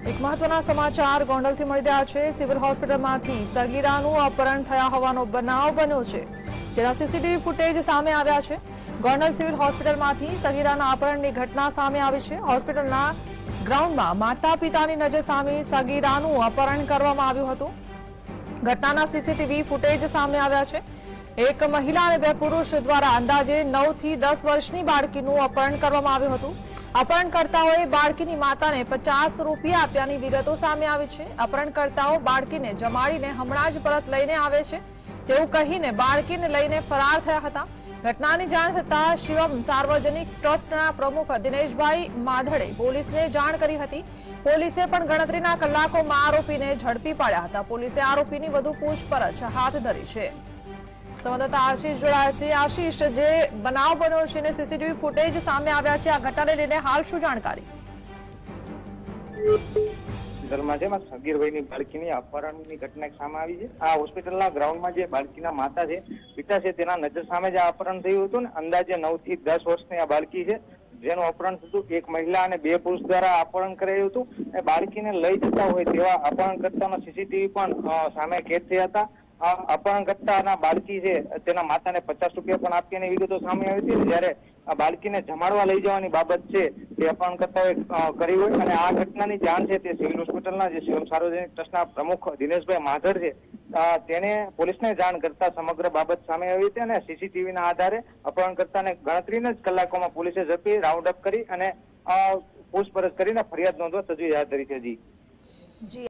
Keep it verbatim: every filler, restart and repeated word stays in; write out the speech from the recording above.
એક મહત્વના સમાચાર ગોંડલથી મળી રહ્યા છે। સિવિલ હોસ્પિટલમાંથી સગીરાનું અપહરણ થયા હોવાનો બનાવ બન્યો છે, જેના સીસીટીવી ફૂટેજ સામે આવ્યા છે। ગોંડલ સિવિલ હોસ્પિટલમાંથી સગીરાના અપહરણની ઘટના સામે આવી છે। હોસ્પિટલના ગ્રાઉન્ડમાં માતા પિતાની નજર સામે સગીરાનું અપહરણ કરવામાં આવ્યું હતું। घटना सीसीटीवी फूटेज सामे आव्या छे। एक महिला और बे पुरुष द्वारा अंदाजे नौ थी दस वर्षनी बाळकीनुं अपहरण करवामां आव्युं हतुं। अपहरणकर्ताओए बाळकीनी माताने पचास रूपिया आप्यानी विगतो सामे आवी छे। अपहरणकर्ताओ बाळकीने जमाडीने हमणां ज परत लईने आवे छे तेवुं कहीने बाळकीने लईने फरार थया हता। घटनानी जाण थतां शिवम सार्वजनिक ट्रस्टना प्रमुख दिनेशभाई माधड़े पोलीसने जाण करी हती। પોલીસે પણ ગણતરીના કલાકોમાં આરોપીને ઝડપી પાડ્યા હતા। પોલીસે આરોપીની વધુ પૂછપરછ હાથ ધરી છે। સંવાદદાતા આશીષ જોડાયા છે। આશીષ, જે બનાવ બન્યો છે ને સીસીટીવી ફૂટેજ સામે આવ્યા છે, આ ઘટનાને લઈને હાલ શું જાણકારી? ધર્માજેમાં સગીરભાઈની બાળકીની અપહરણની ઘટના સામે આવી છે। આ હોસ્પિટલના ગ્રાઉન્ડમાં જે બાળકીના માતા છે, પિતા છે, તેના નજર સામે જ આ અપહરણ થયું હતું ને અંદાજે નવ થી દસ વર્ષની આ બાળકી છે જેનું અપહરણ થતું। એક મહિલા અને બે પુરુષ દ્વારા અપહરણ કરાયું હતું અને બાળકીને લઈ જતા હોય તેવા અપહરણકર્તાના સીસીટીવી પણ સામે કેદ થયા હતા। આ અપહરણકર્તાના બાળકી છે તેના માતાને પચાસ રૂપિયા પણ આપીને વિગતો સામે આવી હતી। જ્યારે આ બાળકીને જમાડવા લઈ જવાની બાબત છે તે અપહરણકર્તાઓએ કરી હોય અને આ ઘટનાની જાણ છે તે સિવિલ હોસ્પિટલના જે શિવમ સાર્વજનિક ટ્રસ્ટના પ્રમુખ દિનેશભાઈ માધર છે તેને પોલીસને જાણ કરતા સમગ્ર બાબત સામે આવી હતી અને સીસીટીવીના આધારે અપહરણકર્તાને ગણતરીના જ કલાકોમાં પોલીસે ઝડપી રાઉન્ડ અપ કરી અને પૂછપરછ કરીને ફરિયાદ નોંધવા તજવીજ હાથ ધરી છે। જી જી।